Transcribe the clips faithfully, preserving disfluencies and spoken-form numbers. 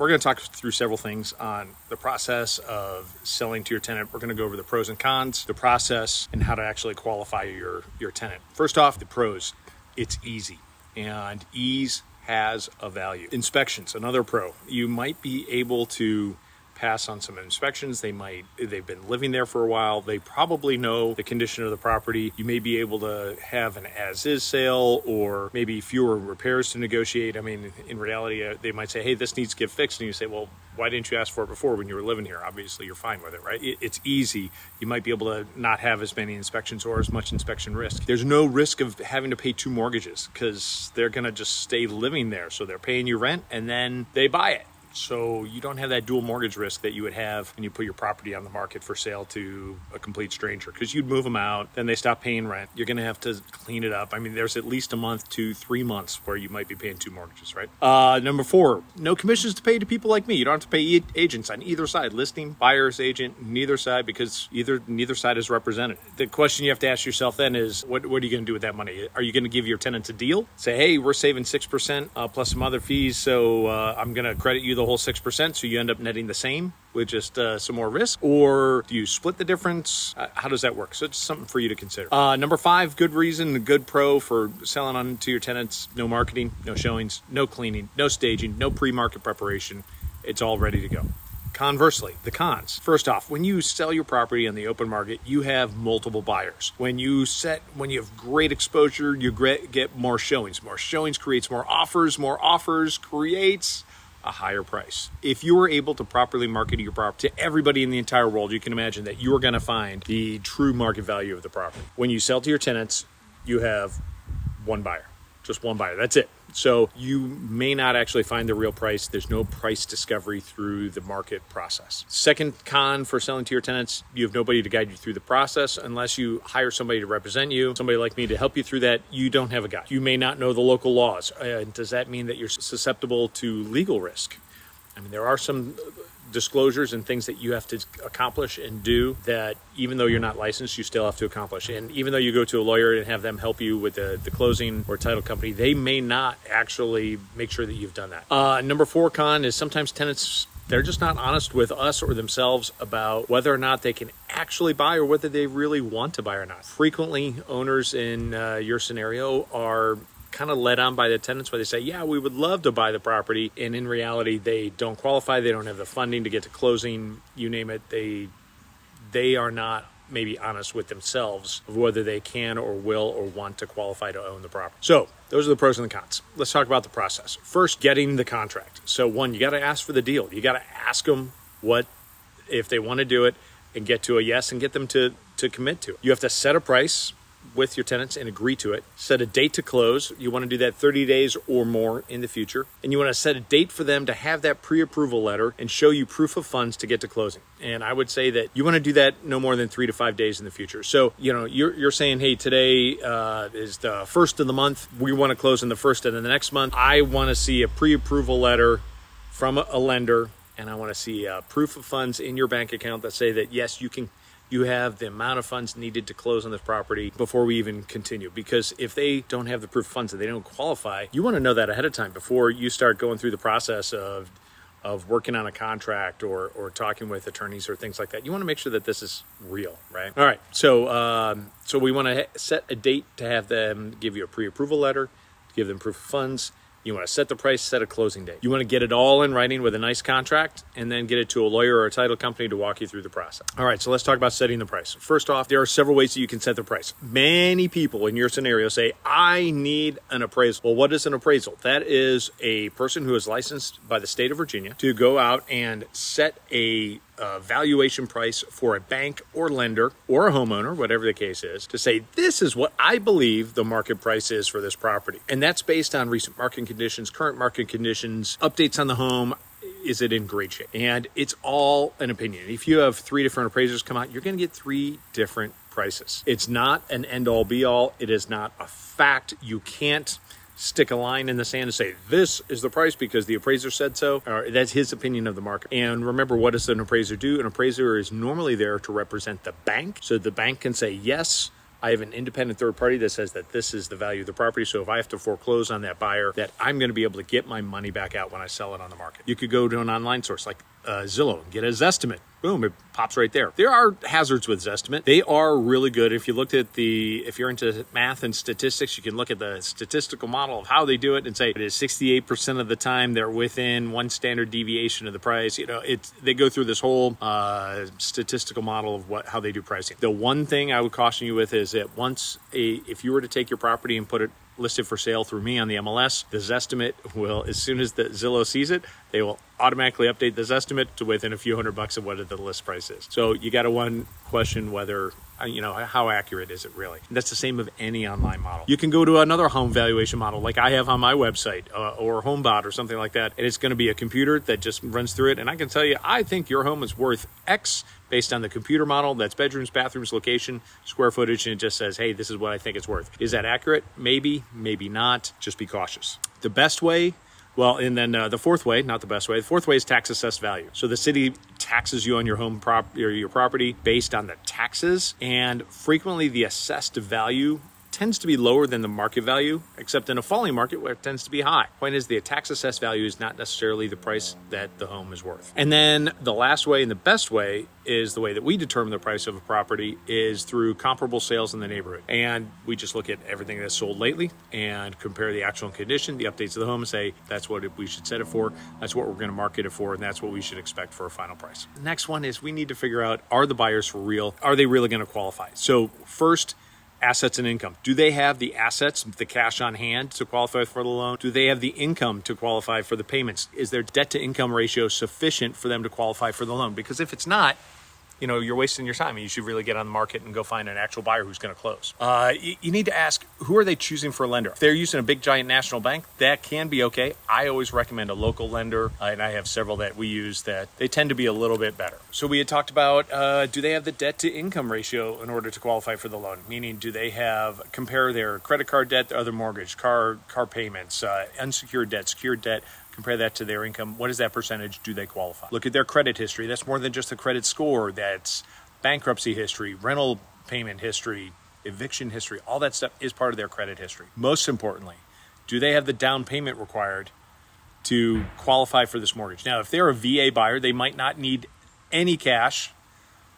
We're going to talk through several things on the process of selling to your tenant. We're going to go over the pros and cons, the process, and how to actually qualify your, your tenant. First off, the pros. It's easy, and ease has a value. Inspections, another pro. You might be able to pass on some inspections. They might, they've been living there for a while. They probably know the condition of the property. You may be able to have an as-is sale or maybe fewer repairs to negotiate. I mean, in reality, uh, they might say, hey, this needs to get fixed. And you say, well, why didn't you ask for it before when you were living here? Obviously, you're fine with it, right? It, it's easy. You might be able to not have as many inspections or as much inspection risk. There's no risk of having to pay two mortgages because they're gonna just stay living there. So they're paying you rent and then they buy it. So you don't have that dual mortgage risk that you would have when you put your property on the market for sale to a complete stranger, because you'd move them out, then they stop paying rent. You're going to have to clean it up. I mean, there's at least a month to three months where you might be paying two mortgages, right? Uh, number four, no commissions to pay to people like me. You don't have to pay e- agents on either side, listing, buyer's agent, neither side, because either neither side is represented. The question you have to ask yourself then is, what, what are you going to do with that money? Are you going to give your tenants a deal? Say, hey, we're saving six percent uh, plus some other fees, so uh, I'm going to credit you the whole six percent, so you end up netting the same with just uh, some more risk? Or do you split the difference? Uh, how does that work? So it's something for you to consider. Uh, number five, good reason, the good pro for selling on to your tenants: no marketing, no showings, no cleaning, no staging, no pre-market preparation. It's all ready to go. Conversely, the cons. First off, when you sell your property on the open market, you have multiple buyers. When you set, when you have great exposure, you get more showings. More showings creates more offers. More offers creates a higher price. If you were able to properly market your property to everybody in the entire world, you can imagine that you are going to find the true market value of the property. When you sell to your tenants, you have one buyer, just one buyer. That's it. So you may not actually find the real price. There's no price discovery through the market process. Second con for selling to your tenants, you have nobody to guide you through the process unless you hire somebody to represent you, somebody like me to help you through that. You don't have a guide. You may not know the local laws. Uh, does that mean that you're susceptible to legal risk? I mean, there are some disclosures and things that you have to accomplish and do that even though you're not licensed, you still have to accomplish. And even though you go to a lawyer and have them help you with the, the closing or title company, they may not actually make sure that you've done that. Uh, number four con is sometimes tenants, they're just not honest with us or themselves about whether or not they can actually buy or whether they really want to buy or not. Frequently, owners in uh, your scenario are kind of led on by the tenants where they say, yeah, we would love to buy the property. And in reality, they don't qualify. They don't have the funding to get to closing, you name it. They, they are not maybe honest with themselves of whether they can or will or want to qualify to own the property. So those are the pros and the cons. Let's talk about the process. First, getting the contract. So one, you got to ask for the deal. You got to ask them what, if they want to do it and get to a yes and get them to, to commit to it. You have to set a price with your tenants and agree to it. Set a date to close. You want to do that thirty days or more in the future. And you want to set a date for them to have that pre-approval letter and show you proof of funds to get to closing. And I would say that you want to do that no more than three to five days in the future. So, you know, you're, you're saying, hey, today uh, is the first of the month. We want to close in the first of the next month. I want to see a pre-approval letter from a lender. And I want to see a proof of funds in your bank account that say that, yes, you can you have the amount of funds needed to close on this property before we even continue. Because if they don't have the proof of funds and they don't qualify, you want to know that ahead of time before you start going through the process of of working on a contract or, or talking with attorneys or things like that. You want to make sure that this is real, right? All right, so, um, so we want to set a date to have them give you a pre-approval letter, give them proof of funds. You want to set the price, set a closing date. You want to get it all in writing with a nice contract and then get it to a lawyer or a title company to walk you through the process. All right, so let's talk about setting the price. First off, there are several ways that you can set the price. Many people in your scenario say, I need an appraisal. Well, what is an appraisal? That is a person who is licensed by the state of Virginia to go out and set a Uh, valuation price for a bank or lender or a homeowner, whatever the case is, to say, this is what I believe the market price is for this property. And that's based on recent market conditions, current market conditions, updates on the home. Is it in great shape? And it's all an opinion. If you have three different appraisers come out, you're going to get three different prices. It's not an end all be all. It is not a fact. You can't stick a line in the sand and say, this is the price because the appraiser said so. Or that's his opinion of the market. And remember, what does an appraiser do? An appraiser is normally there to represent the bank. So the bank can say, yes, I have an independent third party that says that this is the value of the property. So if I have to foreclose on that buyer, that I'm going to be able to get my money back out when I sell it on the market. You could go to an online source like uh, Zillow and get a Zestimate. Boom, it pops right there. There are hazards with Zestimate. They are really good. If you looked at the, if you're into math and statistics, you can look at the statistical model of how they do it and say it is sixty-eight percent of the time they're within one standard deviation of the price. You know, it's, they go through this whole uh, statistical model of what, how they do pricing. The one thing I would caution you with is that once a, if you were to take your property and put it listed for sale through me on the M L S, the Zestimate will, as soon as the Zillow sees it, they will automatically update the Zestimate to within a few hundred bucks of what the list price is. So you got to one question whether, you know, how accurate is it really? And that's the same of any online model. You can go to another home valuation model like I have on my website uh, or HomeBot or something like that. And it's going to be a computer that just runs through it. And I can tell you, I think your home is worth X based on the computer model. That's bedrooms, bathrooms, location, square footage. And it just says, hey, this is what I think it's worth. Is that accurate? Maybe, maybe not. Just be cautious. The best way, well, and then uh, the fourth way, not the best way, the fourth way is tax assessed value. So the city taxes you on your home prop or your property based on the taxes, and frequently the assessed value tends to be lower than the market value, except in a falling market where it tends to be high. Point is, the tax assessed value is not necessarily the price that the home is worth. And then the last way and the best way is the way that we determine the price of a property is through comparable sales in the neighborhood. And we just look at everything that's sold lately and compare the actual condition, the updates of the home, and say, that's what we should set it for. That's what we're going to market it for. And that's what we should expect for a final price. The next one is we need to figure out, are the buyers for real? Are they really going to qualify? So first, assets and income. Do they have the assets, the cash on hand to qualify for the loan? Do they have the income to qualify for the payments? Is their debt to income ratio sufficient for them to qualify for the loan? Because if it's not, you know, you're wasting your time and you should really get on the market and go find an actual buyer who's going to close. Uh, you, you need to ask, who are they choosing for a lender? If they're using a big giant national bank, that can be okay. I always recommend a local lender, uh, and I have several that we use that they tend to be a little bit better. So we had talked about, uh, do they have the debt to income ratio in order to qualify for the loan? Meaning, do they have, compare their credit card debt to other mortgage, car, car payments, uh, unsecured debt, secured debt, compare that to their income. What is that percentage? Do they qualify? Look at their credit history. That's more than just the credit score. That's bankruptcy history, rental payment history, eviction history. All that stuff is part of their credit history. Most importantly, do they have the down payment required to qualify for this mortgage? Now, if they're a V A buyer, they might not need any cash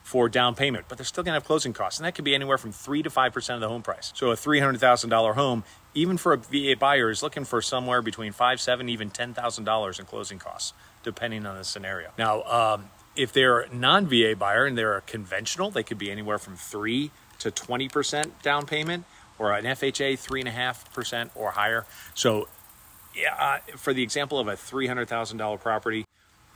for down payment, but they're still gonna have closing costs. And that could be anywhere from three to five percent of the home price. So a three hundred thousand dollar home, even for a V A buyer, is looking for somewhere between five, seven, even ten thousand dollars in closing costs, depending on the scenario. Now, um, if they're a non-V A buyer and they're a conventional, they could be anywhere from three to twenty percent down payment, or an F H A, three and a half percent or higher. So yeah, uh, for the example of a three hundred thousand dollar property,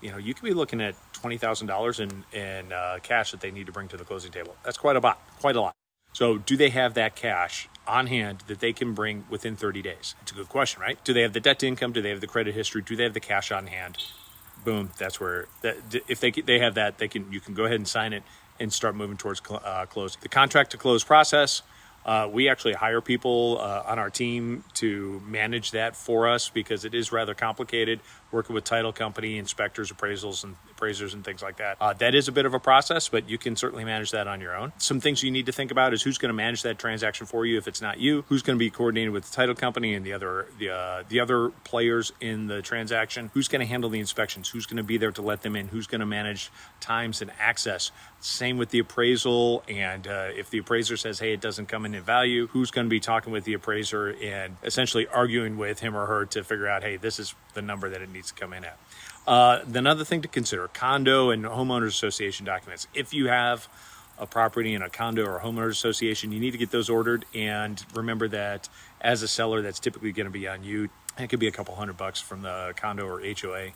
you know, you could be looking at twenty thousand dollars in, in uh, cash that they need to bring to the closing table. That's quite a lot, quite a lot. So do they have that cash on hand that they can bring within thirty days? It's a good question, right? Do they have the debt to income? Do they have the credit history? Do they have the cash on hand? Boom, that's where, that, if they they have that, they can you can go ahead and sign it and start moving towards cl uh, close. The contract to close process, Uh, we actually hire people uh, on our team to manage that for us because it is rather complicated, working with title company, inspectors, appraisals, and appraisers and things like that. Uh, that is a bit of a process, but you can certainly manage that on your own. Some things you need to think about is who's going to manage that transaction for you if it's not you, who's going to be coordinated with the title company and the other, the, uh, the other players in the transaction, who's going to handle the inspections, who's going to be there to let them in, who's going to manage times and access. Same with the appraisal, and uh, if the appraiser says, hey, it doesn't come in value, who's going to be talking with the appraiser and essentially arguing with him or her to figure out, hey, this is the number that it needs to come in at. Uh, then another thing to consider, condo and homeowners association documents. If you have a property in a condo or a homeowners association, you need to get those ordered. And remember that as a seller, that's typically going to be on you. It could be a couple hundred bucks from the condo or H O A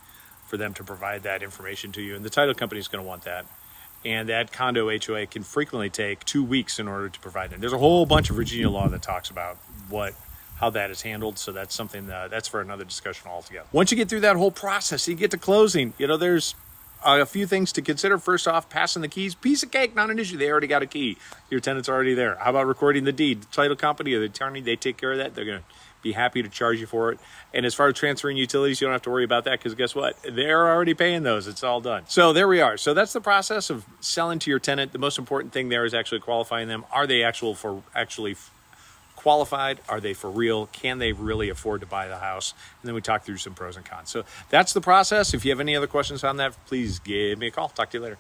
for them to provide that information to you. And the title company is going to want that. And that condo H O A can frequently take two weeks in order to provide them. There's a whole bunch of Virginia law that talks about what, how that is handled. So that's something that, that's for another discussion altogether. Once you get through that whole process, you get to closing, you know, there's a few things to consider. First off, passing the keys, piece of cake, not an issue. They already got a key. Your tenant's already there. How about recording the deed? The title company or the attorney, they take care of that. They're going to be happy to charge you for it. And as far as transferring utilities, you don't have to worry about that, because guess what? They're already paying those. It's all done. So there we are. So that's the process of selling to your tenant. The most important thing there is actually qualifying them. Are they actual for actually qualified? Are they for real? Can they really afford to buy the house? And then we talk through some pros and cons. So that's the process. If you have any other questions on that, please give me a call. Talk to you later.